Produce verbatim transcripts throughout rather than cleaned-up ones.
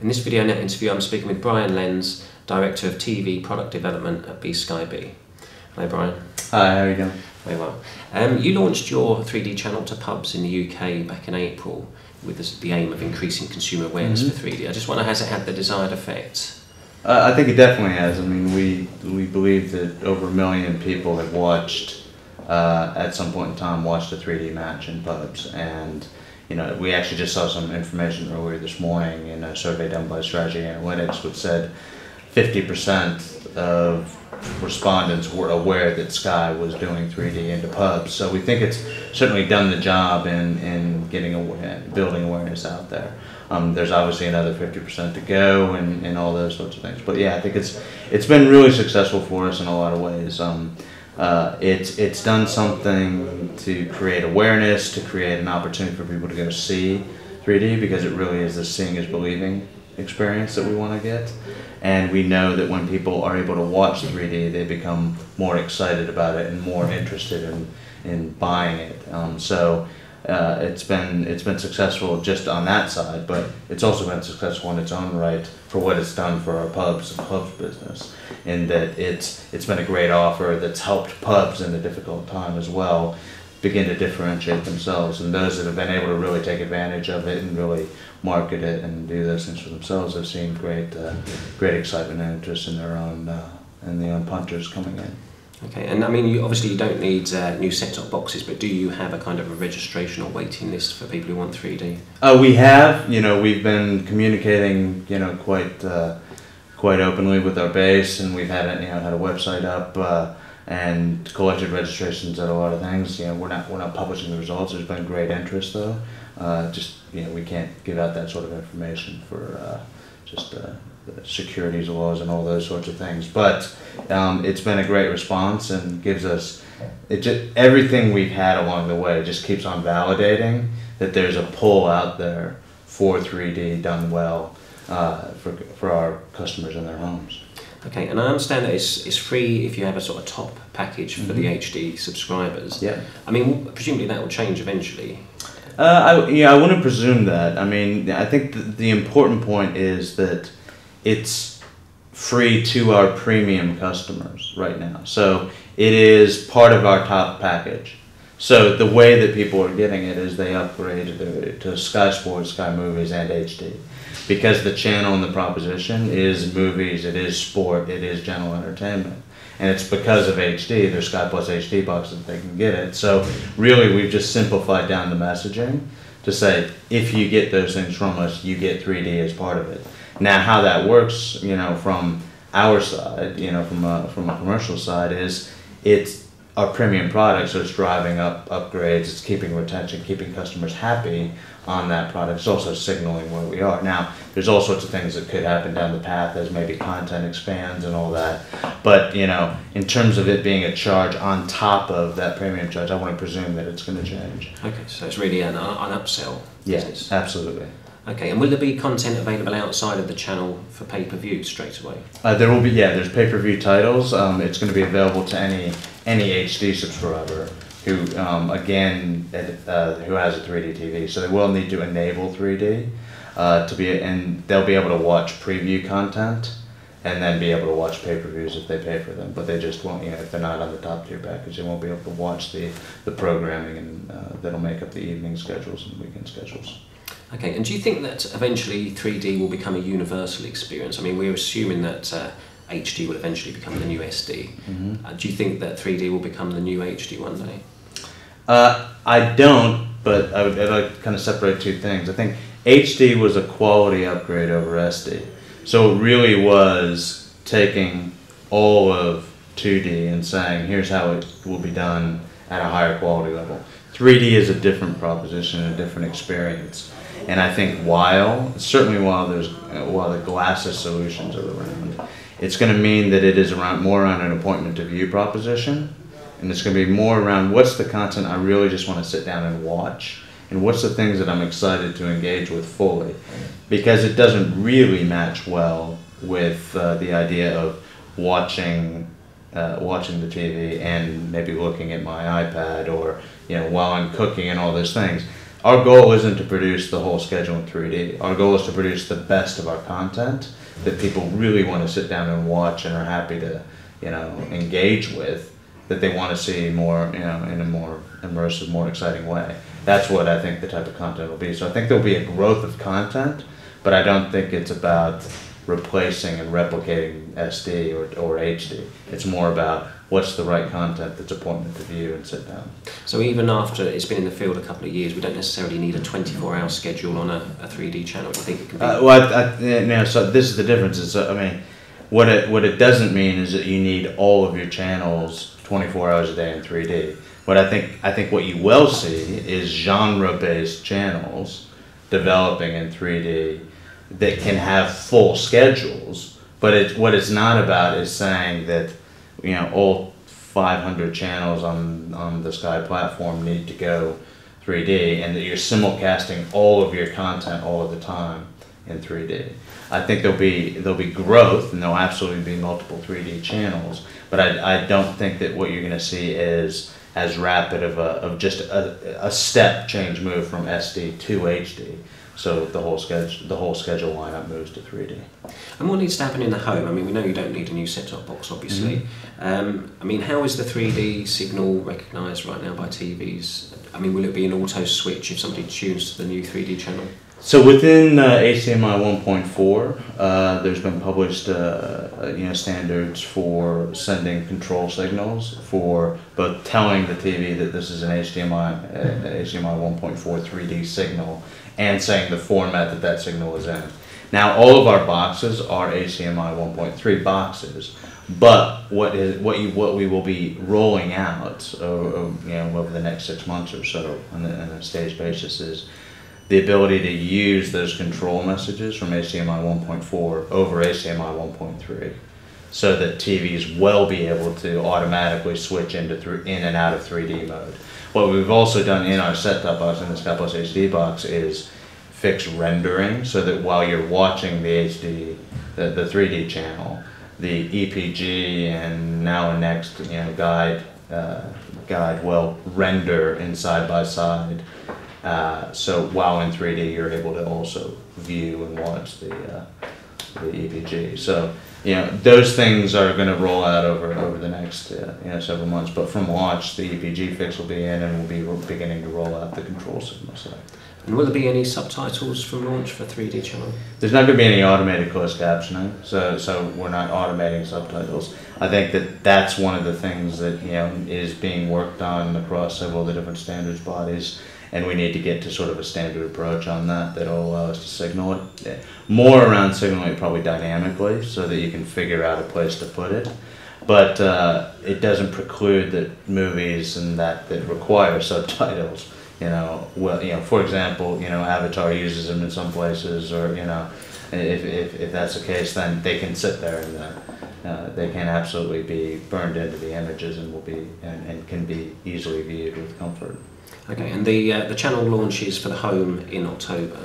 In this video net interview, I'm speaking with Brian Lenz, Director of T V Product Development at BSkyB. Hello, Brian. Hi, how are you going? Very well. Um, you launched your three D channel to pubs in the U K back in April with this, the aim of increasing consumer awareness mm-hmm. for three D. I just wonder, has it had the desired effect? Uh, I think it definitely has. I mean, we, we believe that over a million people have watched, uh, at some point in time, watched a three D match in pubs. And you know, we actually just saw some information earlier this morning in a survey done by Strategy Analytics, which said fifty percent of respondents were aware that Sky was doing three D into pubs. So we think it's certainly done the job in, in getting aware, building awareness out there. Um, there's obviously another fifty percent to go and, and all those sorts of things. But yeah, I think it's it's been really successful for us in a lot of ways. Um, Uh, it's it's done something to create awareness, to create an opportunity for people to go see three D, because it really is the seeing is believing experience that we want to get. And we know that when people are able to watch three D, they become more excited about it and more interested in, in buying it. Um, so uh, it's been it's been successful just on that side, but it's also been successful in its own right for what it's done for our pubs and pubs business, in that it's it's been a great offer that's helped pubs in a difficult time as well begin to differentiate themselves, and those that have been able to really take advantage of it and really market it and do those things for themselves have seen great uh, great excitement and interest in their own uh, in their own punters coming in. Okay, and I mean, you, obviously you don't need uh, new set-top boxes, but do you have a kind of a registration or waiting list for people who want three D? Uh, we have, you know, we've been communicating, you know, quite uh, quite openly with our base, and we've had, you know, had a website up uh, and collected registrations at a lot of things. You know, we're not we're not publishing the results. There's been great interest though. Uh, just you know, we can't give out that sort of information for uh, just. Uh, securities laws and all those sorts of things, but um, it's been a great response and gives us it just, everything we've had along the way just keeps on validating that there's a pull out there for three D done well uh, for, for our customers in their homes. Okay, and I understand that it's, it's free if you have a sort of top package for mm-hmm. the H D subscribers. Yeah, I mean, presumably that will change eventually. Uh, I, yeah, I wouldn't presume that. I mean, I think the, the important point is that it's free to our premium customers right now. So it is part of our top package. So the way that people are getting it is they upgrade to, to Sky Sports, Sky Movies, and H D. Because the channel and the proposition is movies, it is sport, it is general entertainment. And it's because of H D, there's Sky Plus H D boxes that they can get it. So really we've just simplified down the messaging to say, if you get those things from us, you get three D as part of it. Now, how that works, you know, from our side, you know, from a, from a commercial side, is it's our premium product, so it's driving up upgrades, it's keeping retention, keeping customers happy on that product. It's also signaling where we are. Now, there's all sorts of things that could happen down the path as maybe content expands and all that. But, you know, in terms of it being a charge on top of that premium charge, I want to presume that it's going to change. Okay, so it's really an, an upsell business. Yeah, absolutely. Okay, and will there be content available outside of the channel for pay-per-view straight away? Uh, there will be, yeah, there's pay-per-view titles. Um, it's going to be available to any any H D subscriber who, um, again, uh, who has a three D T V. So they will need to enable three D uh, to be, and they'll be able to watch preview content and then be able to watch pay-per-views if they pay for them. But they just won't, you know, if they're not on the top tier package, they won't be able to watch the, the programming and uh, that'll make up the evening schedules and weekend schedules. Okay, and do you think that eventually three D will become a universal experience? I mean, we're assuming that uh, H D will eventually become the new S D. Mm-hmm. Uh, do you think that three D will become the new H D one day? Uh, I don't, but I would, I would kind of separate two things. I think H D was a quality upgrade over S D. So it really was taking all of two D and saying, here's how it will be done at a higher quality level. three D is a different proposition, a different experience. And I think while, certainly while there's, while the glasses solutions are around, it's going to mean that it is around more around an appointment to view proposition, and it's going to be more around what's the content I really just want to sit down and watch, and what's the things that I'm excited to engage with fully, because it doesn't really match well with uh, the idea of watching Uh, watching the T V and maybe looking at my iPad or, you know, while I'm cooking and all those things. Our goal isn't to produce the whole schedule in three D. Our goal is to produce the best of our content that people really want to sit down and watch and are happy to, you know, engage with, that they want to see more, you know, in a more immersive, more exciting way. That's what I think the type of content will be. So I think there'll be a growth of content, but I don't think it's about replacing and replicating S D or, or H D. It's more about what's the right content that's appointment to view and sit down. So even after it's been in the field a couple of years, we don't necessarily need a twenty-four hour schedule on a, a three D channel. I think it can be. Uh, well, I, I, you know, so this is the difference. Is uh, I mean, what it what it doesn't mean is that you need all of your channels twenty-four hours a day in three D. What I think I think what you will see is genre-based channels developing in three D that can have full schedules. But it, what it's not about is saying that, you know, all five hundred channels on, on the Sky platform need to go three D, and that you're simulcasting all of your content all of the time in three D. I think there'll be there'll be growth, and there'll absolutely be multiple three D channels, but I, I don't think that what you're going to see is as rapid of, a, of just a, a step change move from S D to H D. So the whole schedule, the whole schedule lineup moves to three D. And what needs to happen in the home? I mean, we know you don't need a new set-top box, obviously. Mm-hmm. um, I mean, how is the three D signal recognised right now by T Vs? I mean, will it be an auto switch if somebody tunes to the new three D channel? So within uh, H D M I one point four, uh, there's been published uh, you know, standards for sending control signals for both telling the T V that this is an H D M I one point four three D signal, and saying the format that that signal is in. Now, all of our boxes are H D M I one point three boxes, but what is what you what we will be rolling out over, you know, over the next six months or so on, the, on a staged basis is the ability to use those control messages from H D M I one point four over H D M I one point three, so that T Vs will be able to automatically switch into through in and out of three D mode. What we've also done in our set-top box, in the Sky Plus H D box, is fix rendering, so that while you're watching the H D, the, the three D channel, the E P G and Now and Next, you know, guide uh, guide will render in side by side. Uh, so while in three D, you're able to also view and watch the uh, the E P G. So, you know, those things are going to roll out over over the next uh, you know, several months. But from launch, the E P G fix will be in, and we'll be beginning to roll out the control signal side. And will there be any subtitles from launch for three D channel? There's not going to be any automated closed captioning, so so we're not automating subtitles. I think that that's one of the things that, you know, is being worked on across several of the different standards bodies. And we need to get to sort of a standard approach on that that'll allow us to signal it. More around signaling it probably dynamically, so that you can figure out a place to put it. But uh, it doesn't preclude that movies and that that require subtitles, you know, well, you know, for example, you know, Avatar uses them in some places, or, you know, if, if, if that's the case, then they can sit there and uh, Uh, they can absolutely be burned into the images and will be and, and can be easily viewed with comfort. Okay, and the uh, the channel launches for the home in October.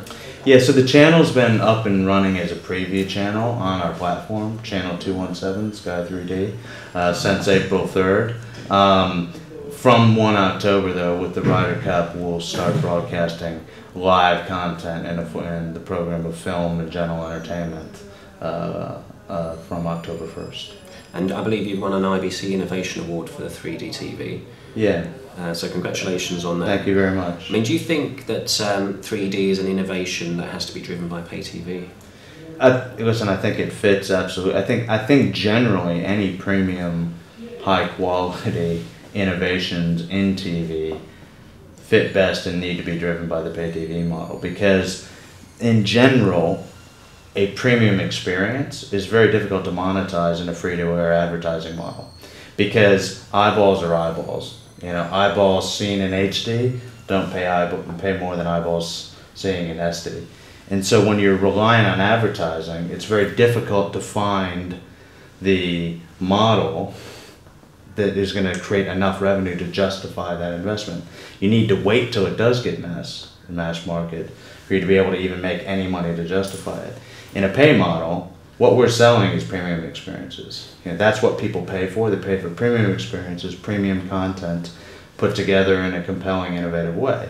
Yeah, so the channel's been up and running as a preview channel on our platform, channel two one seven Sky three D, uh, since April third. Um, from one October, though, with the Ryder Cup, we'll start broadcasting live content and in the program of film and general entertainment. Uh, Uh, from October first. And I believe you won an I B C Innovation Award for the three D T V. Yeah. Uh, so congratulations on that. Thank you very much. I mean, do you think that um, three D is an innovation that has to be driven by pay T V? I, listen, I think it fits absolutely. I think, I think generally any premium, high quality innovations in T V fit best and need to be driven by the pay T V model, because in general, a premium experience is very difficult to monetize in a free-to-air advertising model, because eyeballs are eyeballs. You know, eyeballs seen in H D don't pay eyeball, pay more than eyeballs seeing in S D. And so when you're relying on advertising, it's very difficult to find the model that is going to create enough revenue to justify that investment. You need to wait till it does get mass, mass market for you to be able to even make any money to justify it. In a pay model, what we're selling is premium experiences. You know, that's what people pay for. They pay for premium experiences, premium content put together in a compelling, innovative way.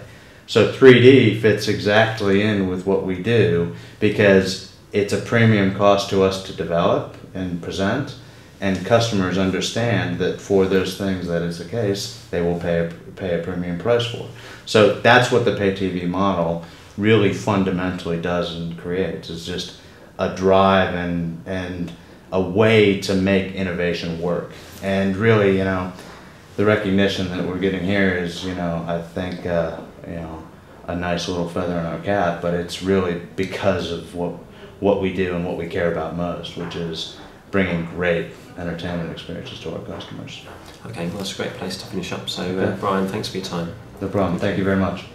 So three D fits exactly in with what we do because it's a premium cost to us to develop and present, and customers understand that for those things that is the case, they will pay a, pay a premium price for. So that's what the pay T V model really fundamentally does and creates, is just a drive and, and a way to make innovation work. And really, you know, the recognition that we're getting here is, you know, I think, uh, you know, a nice little feather in our cap, but it's really because of what, what we do and what we care about most, which is bringing great entertainment experiences to our customers. Okay, well, that's a great place to finish up. So, uh, Brian, thanks for your time. No problem. Thank you very much.